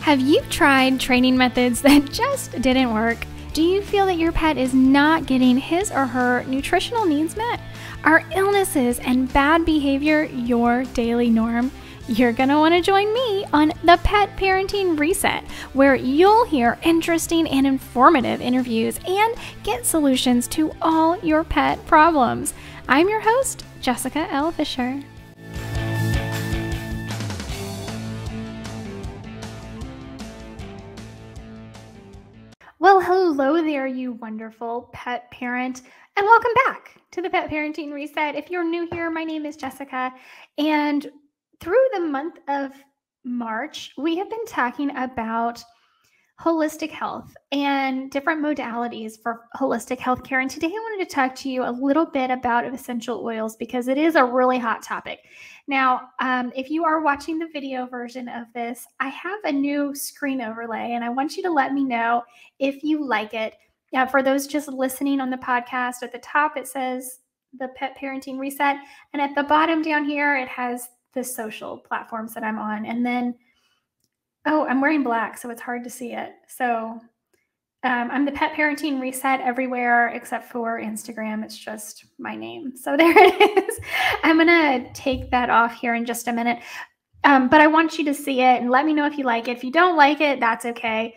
Have you tried training methods that just didn't work? Do you feel that your pet is not getting his or her nutritional needs met? Are illnesses and bad behavior your daily norm? You're gonna wanna join me on The Pet Parenting Reset, where you'll hear interesting and informative interviews and get solutions to all your pet problems. I'm your host, Jessica L. Fisher. Well, hello there, you wonderful pet parent, and welcome back to The Pet Parenting Reset. If you're new here, my name is Jessica, and through the month of March, we have been talking about holistic health and different modalities for holistic health care. And today I wanted to talk to you a little bit about essential oils because it is a really hot topic. Now, if you are watching the video version of this, I have a new screen overlay and I want you to let me know if you like it. Now, for those just listening on the podcast, at the top, it says The Pet Parenting Reset. And at the bottom down here, it has the social platforms that I'm on. And then, oh, I'm wearing black, so it's hard to see it. So I'm The Pet Parenting Reset everywhere except for Instagram. It's just my name. So there it is. I'm going to take that off here in just a minute. But I want you to see it and let me know if you like it. If you don't like it, that's okay.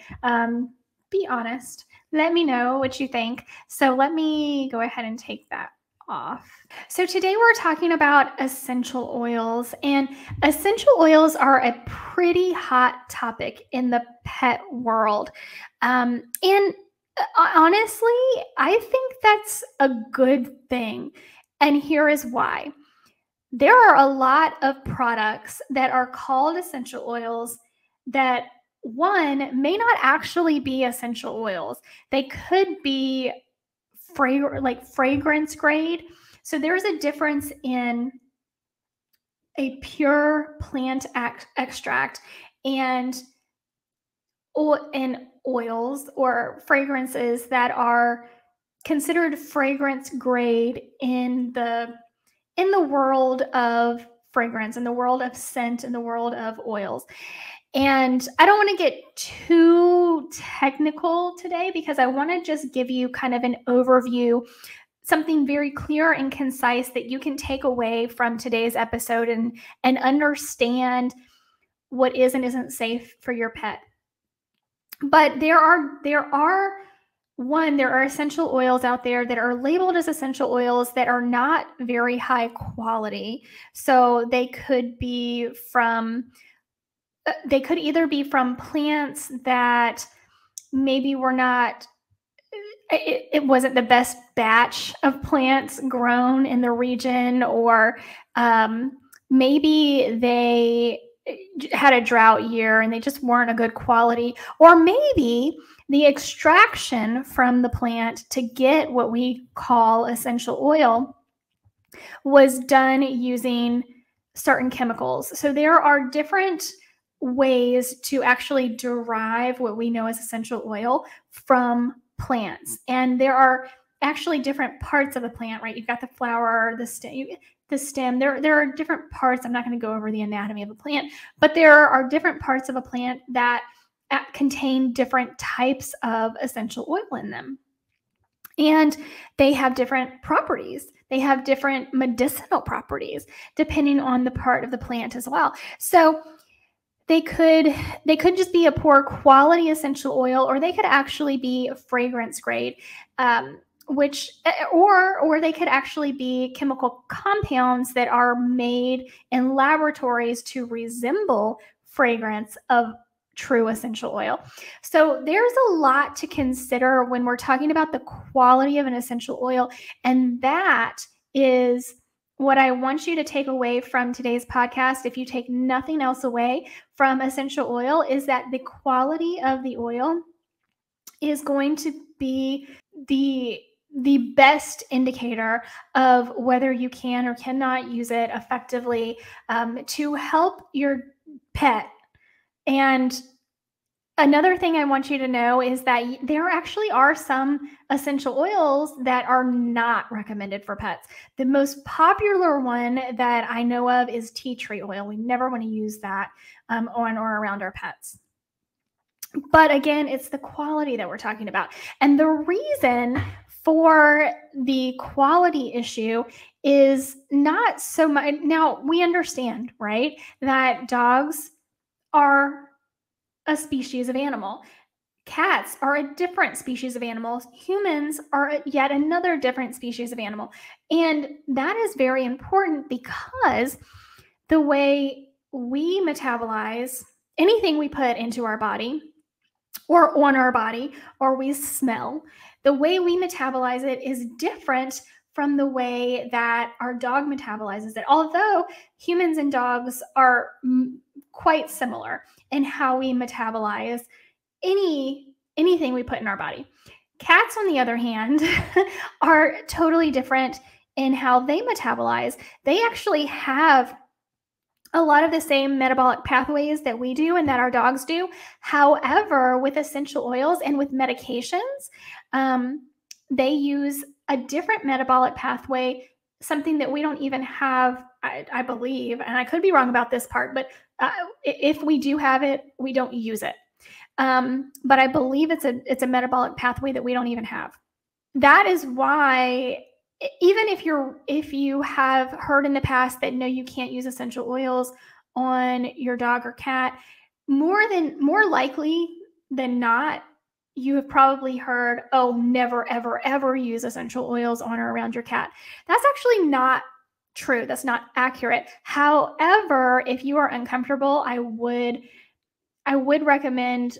Be honest. Let me know what you think. So let me go ahead and take that off. So today we're talking about essential oils, and essential oils are a pretty hot topic in the pet world. And honestly, I think that's a good thing. And here is why. There are a lot of products that are called essential oils that one may not actually be essential oils. They could be fragrance grade. So there's a difference in a pure plant extract and oils or fragrances that are considered fragrance grade in the world of fragrance, in the world of scent, in the world of oils. And I don't want to get too technical today because I want to just give you kind of an overview, something very clear and concise that you can take away from today's episode and understand what is and isn't safe for your pet. But there are essential oils out there that are labeled as essential oils that are not very high quality. So they could be from... They could either be from plants that maybe were not, it wasn't the best batch of plants grown in the region, or maybe they had a drought year and they just weren't a good quality, or maybe the extraction from the plant to get what we call essential oil was done using certain chemicals. So there are different ways to actually derive what we know as essential oil from plants. And there are actually different parts of the plant, right? You've got the flower, the stem. There are different parts. I'm not going to go over the anatomy of a plant, but there are different parts of a plant that contain different types of essential oil in them. And they have different properties. They have different medicinal properties depending on the part of the plant as well. So they could just be a poor quality essential oil, or they could actually be fragrance grade, or they could actually be chemical compounds that are made in laboratories to resemble fragrance of true essential oil. So there's a lot to consider when we're talking about the quality of an essential oil, and that is what I want you to take away from today's podcast, if you take nothing else away from essential oil, is that the quality of the oil is going to be the best indicator of whether you can or cannot use it effectively to help your pet. And another thing I want you to know is that there actually are some essential oils that are not recommended for pets. The most popular one that I know of is tea tree oil. We never want to use that on or around our pets. But again, it's the quality that we're talking about. And the reason for the quality issue is not so much. Now, we understand, right, that dogs are a species of animal. Cats are a different species of animals. Humans are yet another different species of animal. And that is very important because the way we metabolize anything we put into our body or on our body or we smell, the way we metabolize it is different from the way that our dog metabolizes it. Although humans and dogs are quite similar in how we metabolize anything we put in our body. Cats, on the other hand, are totally different in how they metabolize. They actually have a lot of the same metabolic pathways that we do and that our dogs do. However, with essential oils and with medications, they use a different metabolic pathway, something that we don't even have, I believe, and I could be wrong about this part, but if we do have it, we don't use it. But I believe it's a metabolic pathway that we don't even have. That is why, even if you have heard in the past that no, you can't use essential oils on your dog or cat, more likely than not, you have probably heard, oh, never, ever, ever use essential oils on or around your cat. That's actually not true. That's not accurate. However, if you are uncomfortable, I would recommend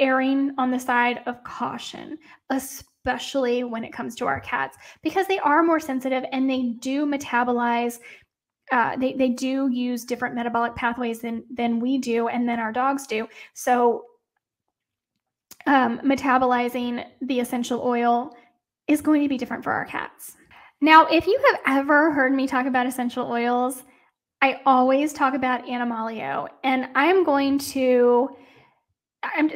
erring on the side of caution, especially when it comes to our cats, because they are more sensitive and they do metabolize. They do use different metabolic pathways than we do and than our dogs do. So metabolizing the essential oil is going to be different for our cats. Now, if you have ever heard me talk about essential oils, I always talk about AnimalEO, and I'm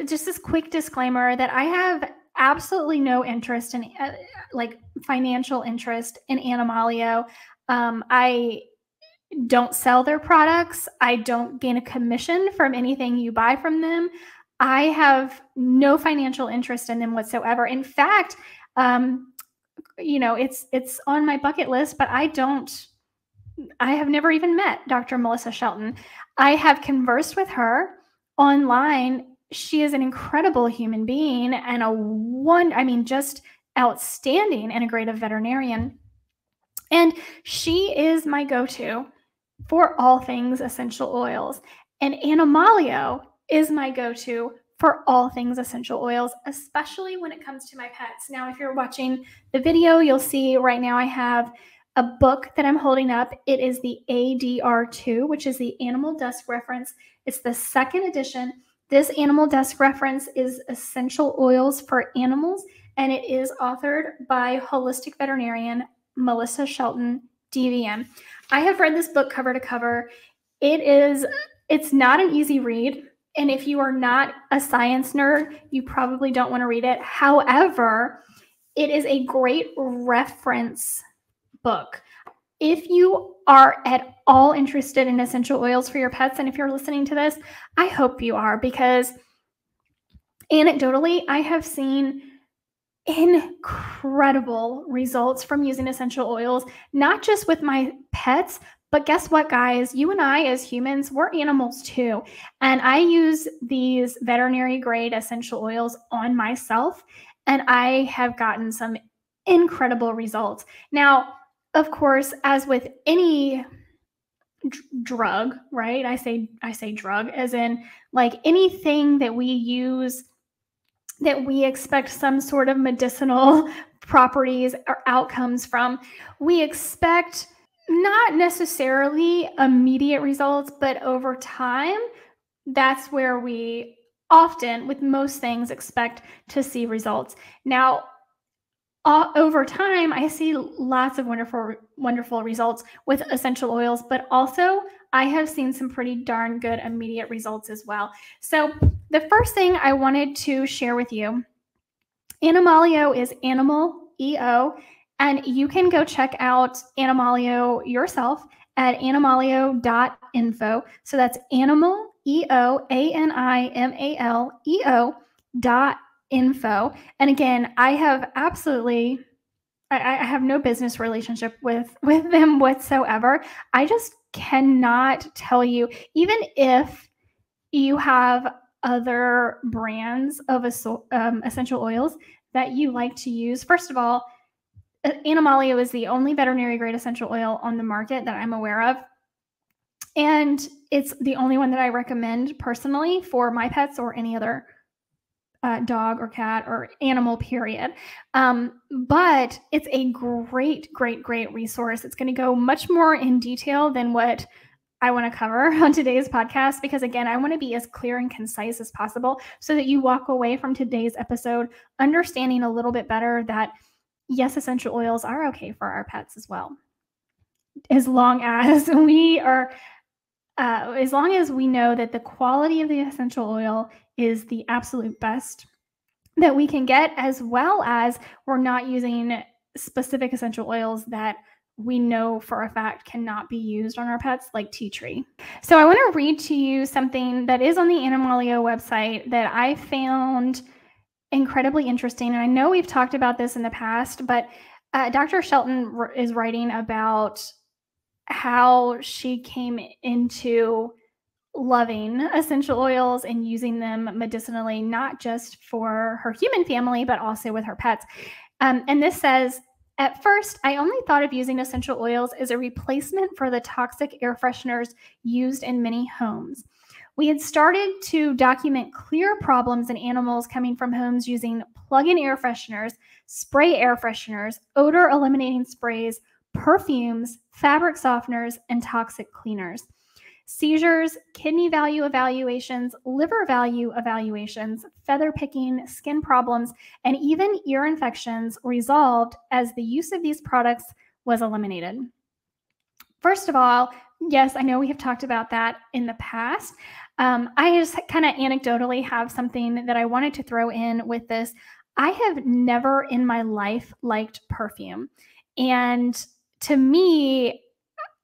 just this quick disclaimer that I have absolutely no interest in financial interest in AnimalEO. I don't sell their products. I don't gain a commission from anything you buy from them. I have no financial interest in them whatsoever. In fact, it's on my bucket list, but I have never even met Dr. Melissa Shelton. I have conversed with her online. She is an incredible human being and just outstanding integrative veterinarian. And she is my go-to for all things essential oils. And AnimalEO is my go-to for all things essential oils, especially when it comes to my pets. Now, if you're watching the video, you'll see right now I have a book that I'm holding up. It is the ADR2, which is the Animal Desk Reference. It's the second edition. This Animal Desk Reference is essential oils for animals, and it is authored by holistic veterinarian Melissa Shelton, DVM. I have read this book cover to cover. It's not an easy read, and if you are not a science nerd, you probably don't want to read it. However, it is a great reference book. If you are at all interested in essential oils for your pets, and if you're listening to this, I hope you are, because anecdotally, I have seen incredible results from using essential oils, not just with my pets, but guess what, guys? You and I as humans, we're animals too. And I use these veterinary grade essential oils on myself, and I have gotten some incredible results. Now, of course, as with any drug, right? I say drug as in like anything that we use that we expect some sort of medicinal properties or outcomes from, we expect not necessarily immediate results, but over time, that's where we often, with most things, expect to see results. Now, over time, I see lots of wonderful, wonderful results with essential oils, but also I have seen some pretty darn good immediate results as well. So the first thing I wanted to share with you, AnimalEO is AnimalEO, and you can go check out AnimalEO yourself at animaleo.info. So that's Animal, animaleO.info. And again, I have absolutely, I have no business relationship with them whatsoever. I just cannot tell you, even if you have other brands of essential oils that you like to use. First of all, Animaleo is the only veterinary grade essential oil on the market that I'm aware of. And it's the only one that I recommend personally for my pets or any other dog or cat or animal, period. But it's a great, great, great resource. It's going to go much more in detail than what I want to cover on today's podcast, because again, I want to be as clear and concise as possible so that you walk away from today's episode understanding a little bit better that yes, essential oils are okay for our pets as well. As long as we are, as long as we know that the quality of the essential oil is the absolute best that we can get, as well as we're not using specific essential oils that we know for a fact cannot be used on our pets, like tea tree. So I want to read to you something that is on the Animaleo website that I found incredibly interesting. And I know we've talked about this in the past, but Dr. Shelton is writing about how she came into loving essential oils and using them medicinally, not just for her human family, but also with her pets. And this says, at first, I only thought of using essential oils as a replacement for the toxic air fresheners used in many homes. We had started to document clear problems in animals coming from homes using plug-in air fresheners, spray air fresheners, odor-eliminating sprays, perfumes, fabric softeners, and toxic cleaners. Seizures, kidney value evaluations, liver value evaluations, feather picking, skin problems, and even ear infections resolved as the use of these products was eliminated. First of all, yes, I know we have talked about that in the past. I just kind of anecdotally have something that I wanted to throw in with this. I have never in my life liked perfume. And to me,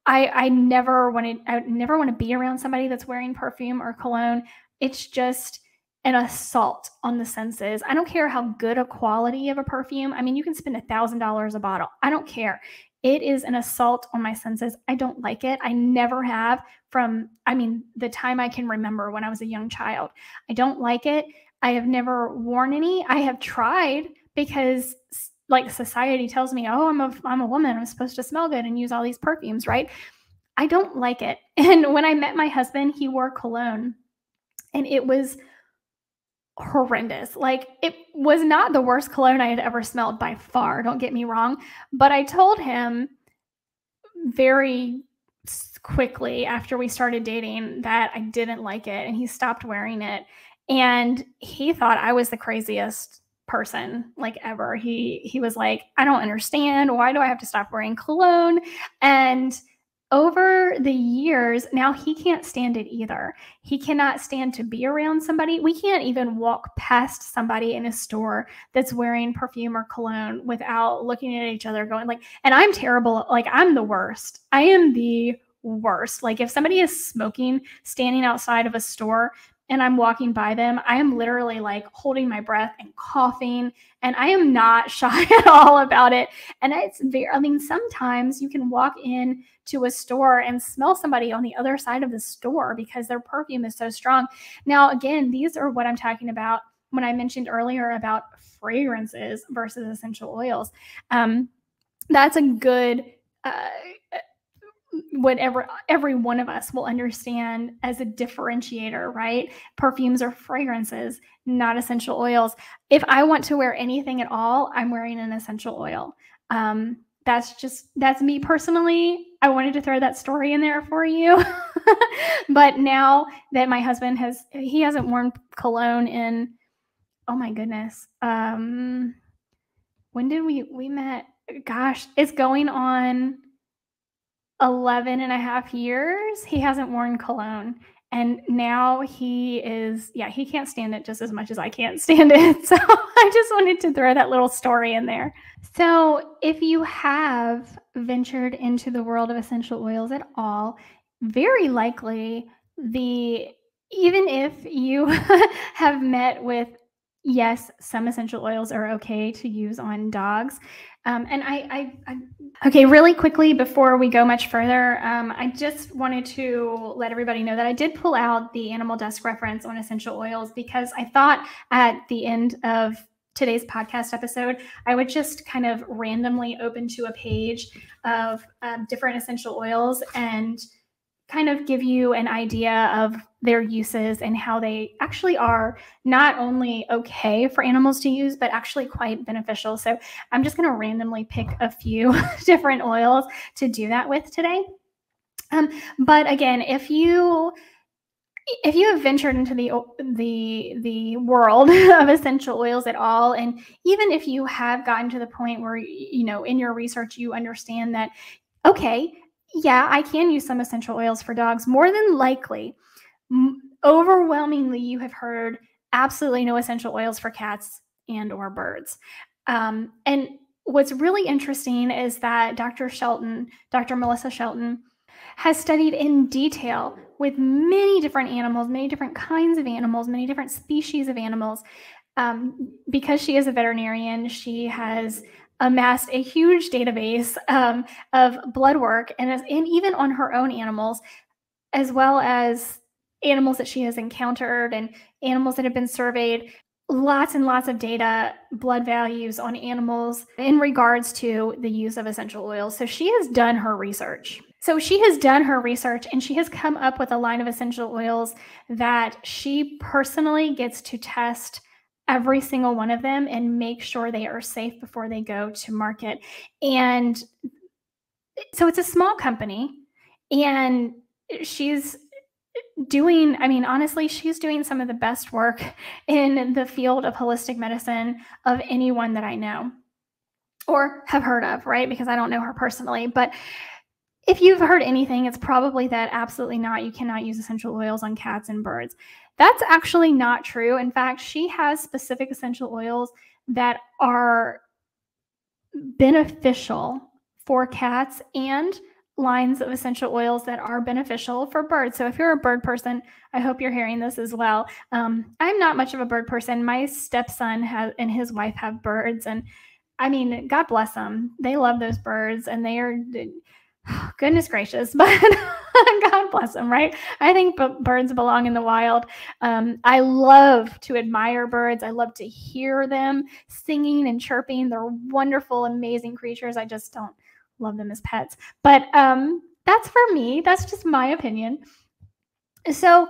I never want to be around somebody that's wearing perfume or cologne. It's just an assault on the senses. I don't care how good a quality of a perfume. I mean, you can spend $1,000 a bottle. I don't care. It is an assault on my senses. I don't like it. I never have from, I mean, the time I can remember when I was a young child. I don't like it. I have never worn any. I have tried because like society tells me, oh, I'm a woman, I'm supposed to smell good and use all these perfumes, right? I don't like it. And when I met my husband, he wore cologne and it was horrendous. Like it was not the worst cologne I had ever smelled by far, don't get me wrong. But I told him very quickly after we started dating that I didn't like it, and he stopped wearing it. And he thought I was the craziest person like ever. He was like, I don't understand. Why do I have to stop wearing cologne? And over the years, now he can't stand it either. He cannot stand to be around somebody. We can't even walk past somebody in a store that's wearing perfume or cologne without looking at each other going like, and I'm terrible. Like I'm the worst. I am the worst. Like if somebody is smoking, standing outside of a store, and I'm walking by them, I am literally like holding my breath and coughing, and I am not shy at all about it. And it's very, I mean, sometimes you can walk in to a store and smell somebody on the other side of the store because their perfume is so strong. Now, again, these are what I'm talking about when I mentioned earlier about fragrances versus essential oils. That's a good, whatever every one of us will understand as a differentiator, right? Perfumes are fragrances, not essential oils. If I want to wear anything at all, I'm wearing an essential oil. That's me personally. I wanted to throw that story in there for you. But now that my husband he hasn't worn cologne in, oh my goodness. When did we met? Gosh, it's going on 11.5 years, he hasn't worn cologne. And now he is, yeah, he can't stand it just as much as I can't stand it. So I just wanted to throw that little story in there. So if you have ventured into the world of essential oils at all, very likely the even if you have met with, yes, some essential oils are okay to use on dogs. And okay, really quickly before we go much further, I just wanted to let everybody know that I did pull out the Animal Desk reference on essential oils because I thought at the end of today's podcast episode, I would just kind of randomly open to a page of different essential oils and kind of give you an idea of their uses and how they actually are not only okay for animals to use, but actually quite beneficial. So I'm just going to randomly pick a few different oils to do that with today. But again, if you have ventured into the world of essential oils at all, and even if you have gotten to the point where, you know, in your research, you understand that, okay, yeah, I can use some essential oils for dogs. More than likely, overwhelmingly, you have heard absolutely no essential oils for cats and or birds. And what's really interesting is that Dr. Melissa Shelton, has studied in detail with many different animals, many different kinds of animals, many different species of animals. Because she is a veterinarian, she has amassed a huge database of blood work and even on her own animals, as well as animals that she has encountered and animals that have been surveyed, lots and lots of data, blood values on animals in regards to the use of essential oils. So she has done her research. And she has come up with a line of essential oils that she personally gets to test every single one of them and make sure they are safe before they go to market. And so it's a small company, and she's doing, I mean, honestly, she's doing some of the best work in the field of holistic medicine of anyone that I know or have heard of, right? Because I don't know her personally, but if you've heard anything, it's probably that absolutely not, you cannot use essential oils on cats and birds. That's actually not true. In fact, she has specific essential oils that are beneficial for cats and lines of essential oils that are beneficial for birds. So if you're a bird person, I hope you're hearing this as well. I'm not much of a bird person. My stepson and his wife have birds, and I mean, God bless them. They love those birds, and they are... goodness gracious, but God bless them, right? I think birds belong in the wild. I love to admire birds. I love to hear them singing and chirping. They're wonderful, amazing creatures. I just don't love them as pets. But that's for me. That's just my opinion. So,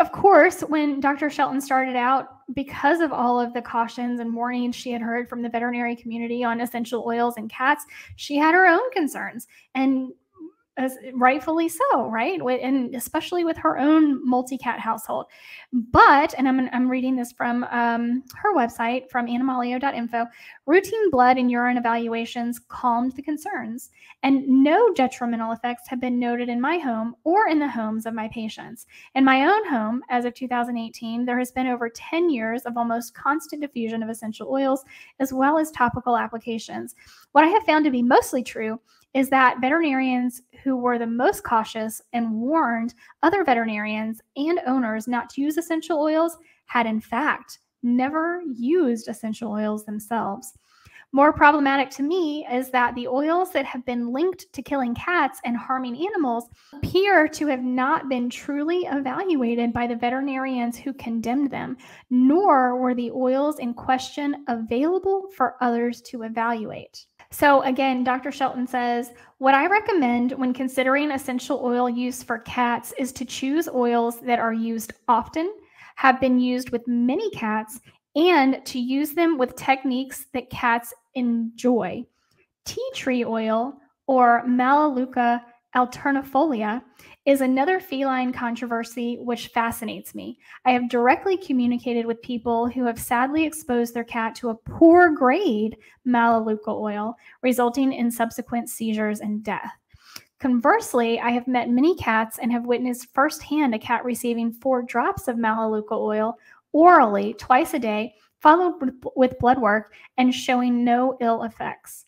of course, when Dr. Shelton started out, because of all of the cautions and warnings she had heard from the veterinary community on essential oils and cats, she had her own concerns, and as rightfully so, right? And especially with her own multi-cat household. But, and I'm reading this from her website, from AnimalEO.info, routine blood and urine evaluations calmed the concerns, and no detrimental effects have been noted in my home or in the homes of my patients. In my own home, as of 2018, there has been over 10 years of almost constant diffusion of essential oils, as well as topical applications. What I have found to be mostly true is that veterinarians who were the most cautious and warned other veterinarians and owners not to use essential oils had in fact never used essential oils themselves. More problematic to me is that the oils that have been linked to killing cats and harming animals appear to have not been truly evaluated by the veterinarians who condemned them, nor were the oils in question available for others to evaluate. So again, Dr. Shelton says, what I recommend when considering essential oil use for cats is to choose oils that are used often, have been used with many cats, and to use them with techniques that cats enjoy. Tea tree oil, or Melaleuca Alternifolia, is another feline controversy which fascinates me. I have directly communicated with people who have sadly exposed their cat to a poor grade Melaleuca oil, resulting in subsequent seizures and death. Conversely, I have met many cats and have witnessed firsthand a cat receiving 4 drops of Melaleuca oil orally twice a day, followed with blood work, and showing no ill effects.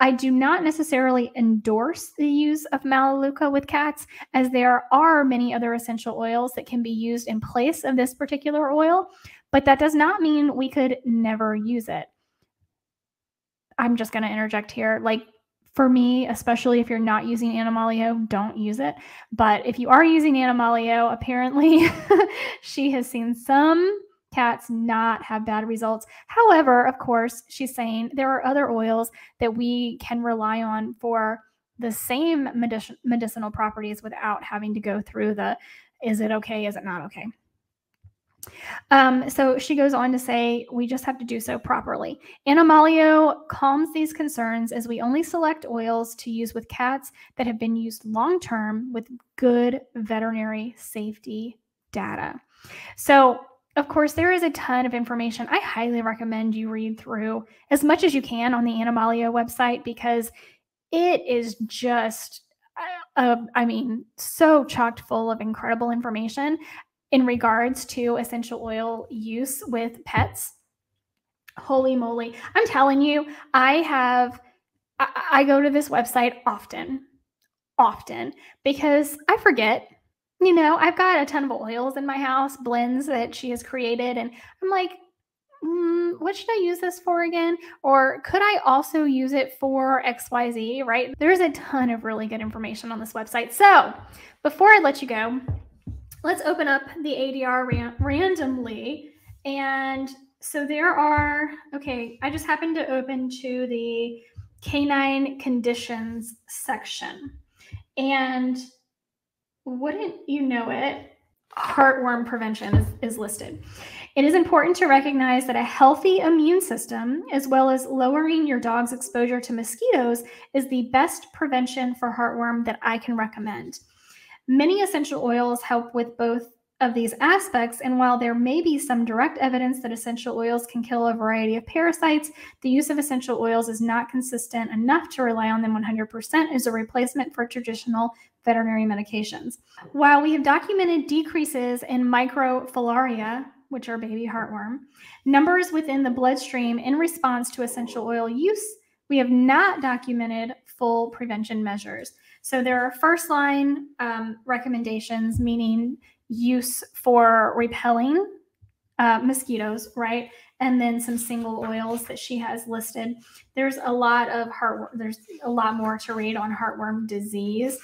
I do not necessarily endorse the use of Melaleuca with cats, as there are many other essential oils that can be used in place of this particular oil, but that does not mean we could never use it. I'm just going to interject here. Like, for me, especially if you're not using AnimalEO, don't use it. But if you are using AnimalEO, apparently she has seen some cats not have bad results. However, of course, she's saying there are other oils that we can rely on for the same medicinal properties without having to go through the, is it okay, is it not okay? So she goes on to say, we just have to do so properly. AnimalEO calms these concerns as we only select oils to use with cats that have been used long-term with good veterinary safety data. So of course, there is a ton of information. I highly recommend you read through as much as you can on the AnimalEO website, because it is just, I mean, so chock full of incredible information in regards to essential oil use with pets. Holy moly. I'm telling you, I go to this website often because I forget, you know, I've got a ton of oils in my house, blends that she has created. And I'm like, what should I use this for again? Or could I also use it for XYZ, right? There's a ton of really good information on this website. So before I let you go, let's open up the ADR randomly. And so there are, okay, I just happened to open to the canine conditions section. And wouldn't you know it, heartworm prevention is listed. It is important to recognize that a healthy immune system, as well as lowering your dog's exposure to mosquitoes, is the best prevention for heartworm that I can recommend. Many essential oils help with both of these aspects, and while there may be some direct evidence that essential oils can kill a variety of parasites, the use of essential oils is not consistent enough to rely on them 100% as a replacement for traditional veterinary medications. While we have documented decreases in microfilaria, which are baby heartworm, numbers within the bloodstream in response to essential oil use, we have not documented full prevention measures. So there are first line recommendations, meaning use for repelling mosquitoes, right? And then some single oils that she has listed. There's a lot of heartworm, there's a lot more to read on heartworm disease.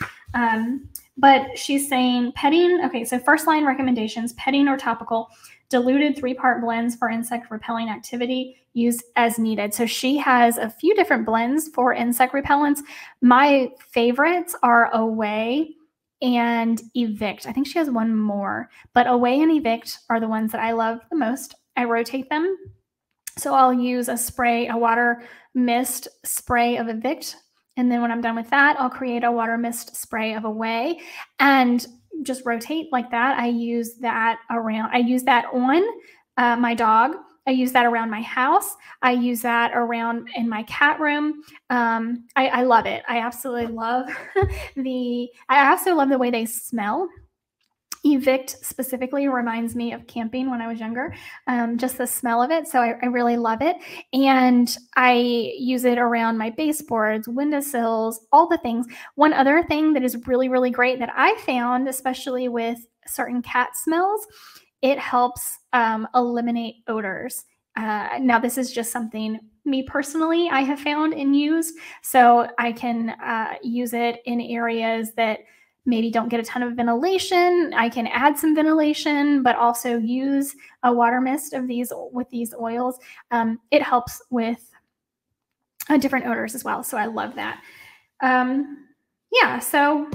But she's saying petting, okay, so first line recommendations, petting or topical, diluted 3-part blends for insect repelling activity used as needed. So she has a few different blends for insect repellents. My favorites are Away and Evict. I think she has one more, but Away and Evict are the ones that I love the most. I rotate them. So I'll use a spray, a water mist spray of Evict. And then when I'm done with that, I'll create a water mist spray of Away and just rotate like that. I use that around, I use that on my dog. I use that around my house. I use that around in my cat room. I love it. I absolutely love I also love the way they smell. Evict specifically reminds me of camping when I was younger, just the smell of it. So I really love it. And I use it around my baseboards, windowsills, all the things. One other thing that is really, really great that I found, especially with certain cat smells, it helps eliminate odors. Now, this is just something me personally I have found and used. So I can use it in areas that maybe don't get a ton of ventilation. I can add some ventilation, but also use a water mist of these with these oils. It helps with different odors as well. So I love that. Yeah, so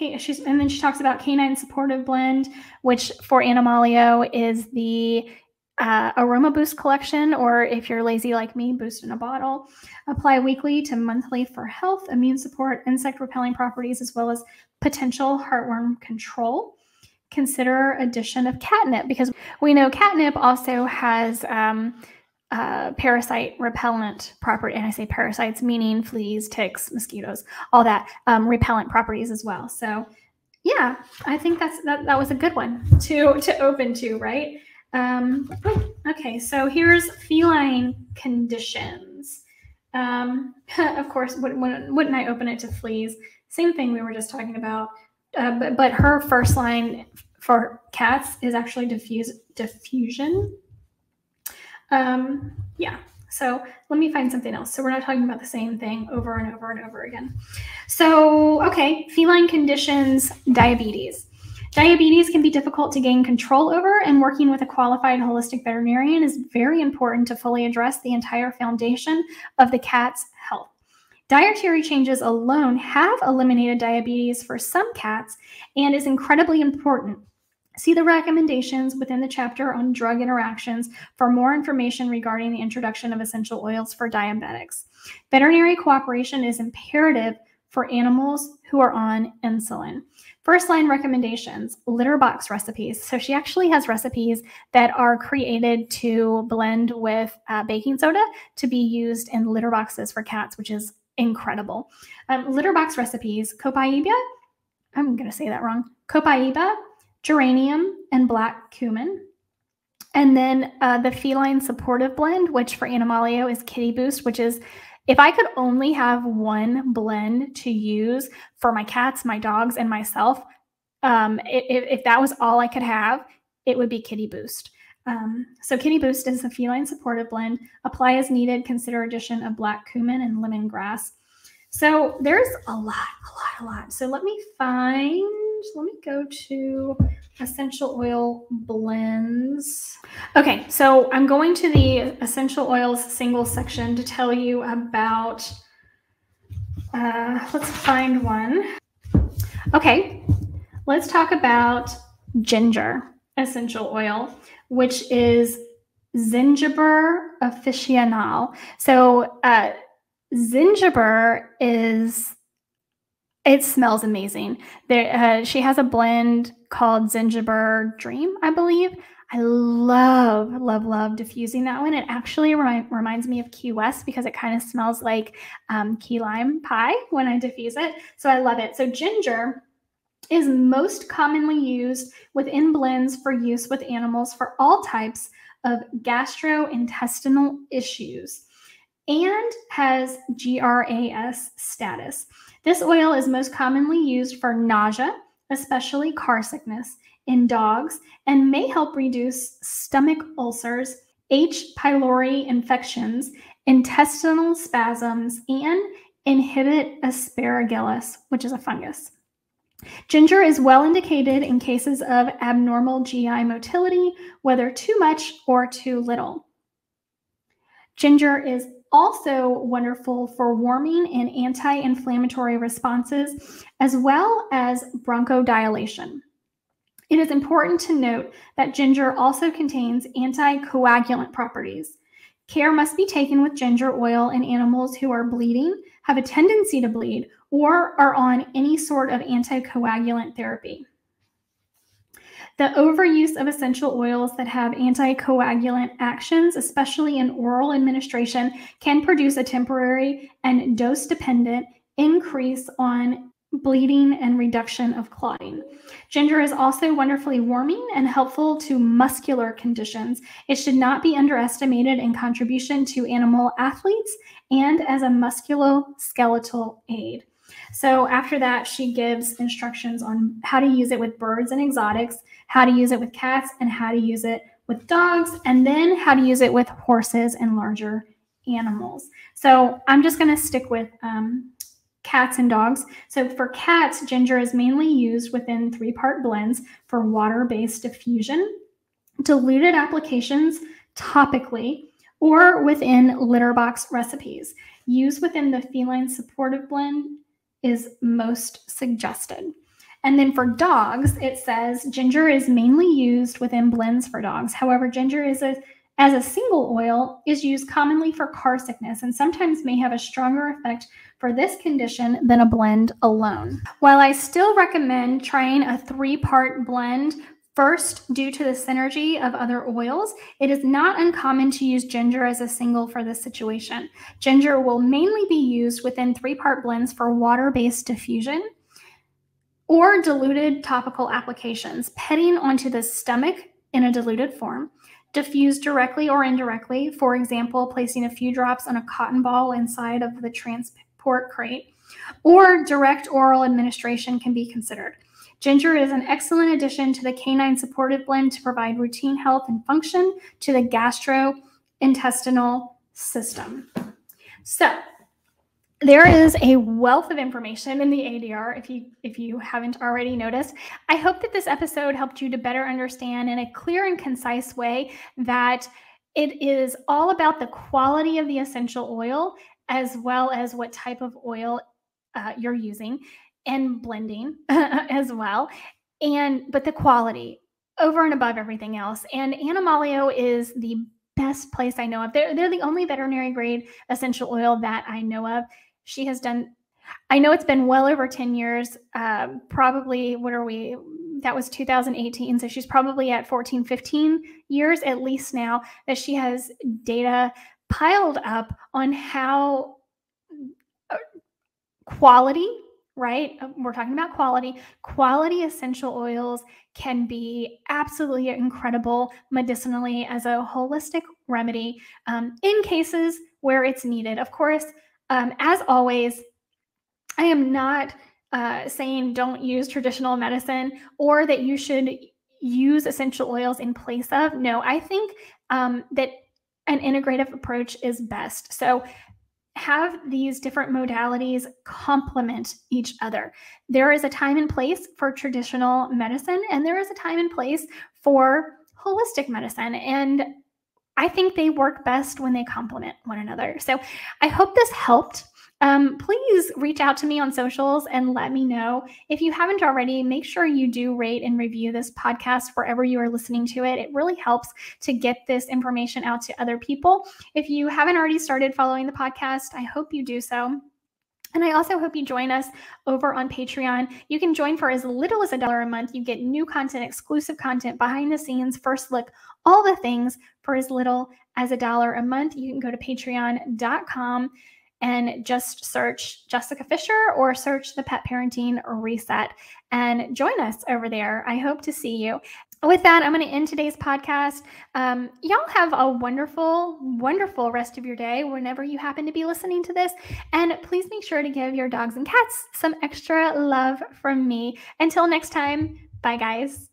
and then she talks about canine supportive blend, which for AnimalEO is the Aroma Boost collection, or if you're lazy like me, Boost in a Bottle. Apply weekly to monthly for health, immune support, insect repelling properties, as well as potential heartworm control. Consider addition of catnip, because we know catnip also has parasite repellent property. And I say parasites, meaning fleas, ticks, mosquitoes, all that repellent properties as well. So yeah, I think that was a good one to open to, right? Okay, so here's feline conditions. Of course, wouldn't I open it to fleas? Same thing we were just talking about. But her first line for cats is actually diffusion. Yeah. So let me find something else. So we're not talking about the same thing over and over and over again. So, okay, feline conditions, diabetes. Diabetes can be difficult to gain control over, and working with a qualified holistic veterinarian is very important to fully address the entire foundation of the cat's health. Dietary changes alone have eliminated diabetes for some cats and is incredibly important. See the recommendations within the chapter on drug interactions for more information regarding the introduction of essential oils for diabetics. Veterinary cooperation is imperative for animals who are on insulin. First line recommendations, litter box recipes. So she actually has recipes that are created to blend with baking soda to be used in litter boxes for cats, which is incredible. Litter box recipes, copaiba, I'm going to say that wrong, copaiba, geranium, and black cumin. And then the feline supportive blend, which for Animaleo is Kitty Boost, which is, if I could only have one blend to use for my cats, my dogs, and myself, if that was all I could have, it would be Kitty Boost. So Kitty Boost is a feline supportive blend. Apply as needed. Consider addition of black cumin and lemongrass. So there's a lot. So let me find... Let me go to essential oil blends. Okay, so I'm going to the essential oils single section to tell you about, let's find one. Okay, let's talk about ginger essential oil, which is Zingiber Officinale. So Zingiber is... It smells amazing. There, she has a blend called Zingiber Dream, I believe. I love diffusing that one. It actually reminds me of Key West because it kind of smells like key lime pie when I diffuse it. So I love it. So ginger is most commonly used within blends for use with animals for all types of gastrointestinal issues and has GRAS status. This oil is most commonly used for nausea, especially car sickness, in dogs, and may help reduce stomach ulcers, H. pylori infections, intestinal spasms, and inhibit Aspergillus, which is a fungus. Ginger is well indicated in cases of abnormal GI motility, whether too much or too little. Ginger is also wonderful for warming and anti-inflammatory responses, as well as bronchodilation. It is important to note that ginger also contains anticoagulant properties. Care must be taken with ginger oil in animals who are bleeding, have a tendency to bleed, or are on any sort of anticoagulant therapy. The overuse of essential oils that have anticoagulant actions, especially in oral administration, can produce a temporary and dose-dependent increase on bleeding and reduction of clotting. Ginger is also wonderfully warming and helpful to muscular conditions. It should not be underestimated in contribution to animal athletes and as a musculoskeletal aid. So after that, she gives instructions on how to use it with birds and exotics, how to use it with cats, and how to use it with dogs, and then how to use it with horses and larger animals. So I'm just going to stick with cats and dogs. So for cats, ginger is mainly used within three-part blends for water-based diffusion, diluted applications topically, or within litter box recipes. Use within the feline supportive blend is most suggested. And then for dogs, it says ginger is mainly used within blends for dogs. However, ginger as a single oil is used commonly for car sickness and sometimes may have a stronger effect for this condition than a blend alone. While I still recommend trying a three-part blend, first, due to the synergy of other oils, it is not uncommon to use ginger as a single for this situation. Ginger will mainly be used within three-part blends for water-based diffusion or diluted topical applications, petting onto the stomach in a diluted form, Diffuse directly or indirectly, for example, placing a few drops on a cotton ball inside of the transport crate, or direct oral administration can be considered. Ginger is an excellent addition to the canine supportive blend to provide routine health and function to the gastrointestinal system. So there is a wealth of information in the ADR, if you haven't already noticed. I hope that this episode helped you to better understand in a clear and concise way that it is all about the quality of the essential oil, as well as what type of oil you're using and blending as well, but the quality over and above everything else. And Animaleo is the best place I know of. They're the only veterinary grade essential oil that I know of. She has done, I know it's been well over 10 years, probably, that was 2018. So she's probably at 14, 15 years at least now that she has data piled up on how quality, right? We're talking about quality. Quality essential oils can be absolutely incredible medicinally as a holistic remedy in cases where it's needed. Of course, as always, I am not saying don't use traditional medicine or that you should use essential oils in place of. No, I think that an integrative approach is best. So have these different modalities complement each other. There is a time and place for traditional medicine, and there is a time and place for holistic medicine. And I think they work best when they complement one another. So I hope this helped. Please reach out to me on socials and let me know. If you haven't already, make sure you do rate and review this podcast wherever you are listening to it. It really helps to get this information out to other people. If you haven't already started following the podcast, I hope you do so. And I also hope you join us over on Patreon. You can join for as little as $1 a month. You get new content, exclusive content, behind the scenes, first look, all the things for as little as $1 a month. You can go to patreon.com and just search Jessica Fisher or search The Pet Parenting Reset and join us over there. I hope to see you. With that, I'm going to end today's podcast. Y'all have a wonderful, wonderful rest of your day whenever you happen to be listening to this. And please make sure to give your dogs and cats some extra love from me. Until next time, bye guys.